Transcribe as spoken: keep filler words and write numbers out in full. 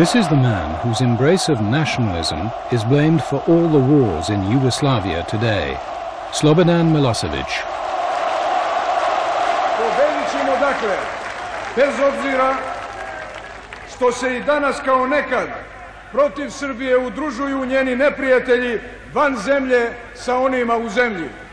This is the man whose embrace of nationalism is blamed for all the wars in Yugoslavia today, Slobodan Milosevic. Pobedićemo dakle, bez obzira što se I danas kao nekad protiv Srbije udružuju njeni neprijatelji van zemlje sa onima u zemlji.